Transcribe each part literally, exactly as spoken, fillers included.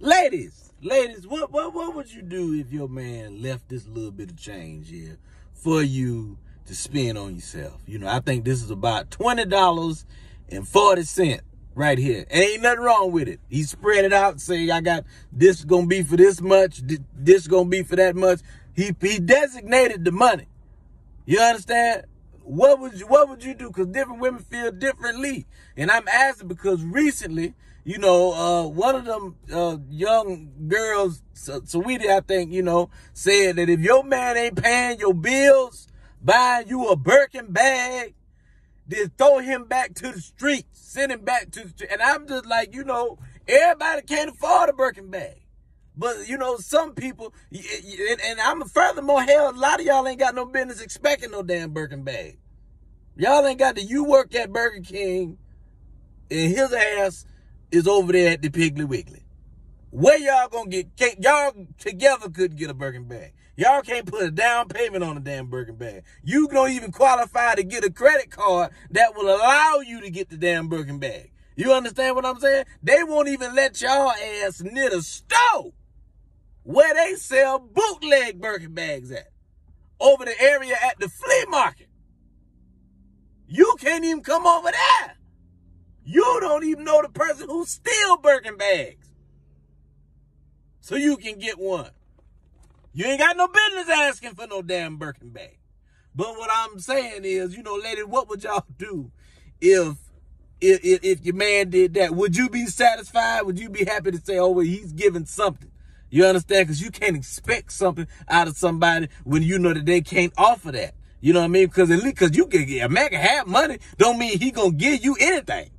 Ladies, ladies, what, what what would you do if your man left this little bit of change here for you to spend on yourself? You know, I think this is about twenty dollars and forty cents right here. And ain't nothing wrong with it. He spread it out, say, I got this going to be for this much, this going to be for that much. He, he designated the money. You understand? What would you, what would you do? Because different women feel differently. And I'm asking because recently, you know, uh, one of them uh, young girls, Saweetie, I think, you know, said that if your man ain't paying your bills, buying you a Birkin bag, then throw him back to the street, send him back to the street. And I'm just like, you know, everybody can't afford a Birkin bag. But, you know, some people, and, and I'm furthermore, hell, a lot of y'all ain't got no business expecting no damn Birkin bag. Y'all ain't got to, you work at Burger King, and his ass is over there at the Piggly Wiggly. Where y'all gonna get, y'all together couldn't get a Birkin bag. Y'all can't put a down payment on a damn Birkin bag. You don't even qualify to get a credit card that will allow you to get the damn Birkin bag. You understand what I'm saying? They won't even let y'all ass near the store where they sell bootleg Birkin bags at, over the area at the flea market. You can't even come over there. You don't even know the person who steals Birkin bags, so you can get one. You ain't got no business asking for no damn Birkin bag. But what I'm saying is, you know, lady, what would y'all do if, if, if, if your man did that? Would you be satisfied? Would you be happy to say, oh, well, he's giving something? You understand? Because you can't expect something out of somebody when you know that they can't offer that. You know what I mean? Because at least, because you can get, a man can have money, don't mean he going to give you anything.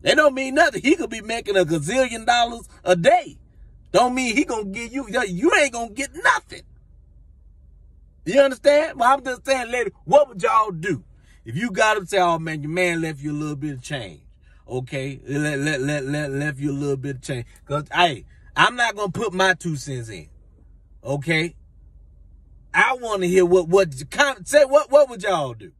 That don't mean nothing. He could be making a gazillion dollars a day. Don't mean he going to give you, you ain't going to get nothing. You understand? Well, I'm just saying, lady, what would y'all do if you got him, say, oh, man, your man left you a little bit of change? Okay? Let, let, let, let, left you a little bit of change. Because, hey, I'm not going to put my two cents in, okay? I want to hear what, what, say, what, what would y'all do?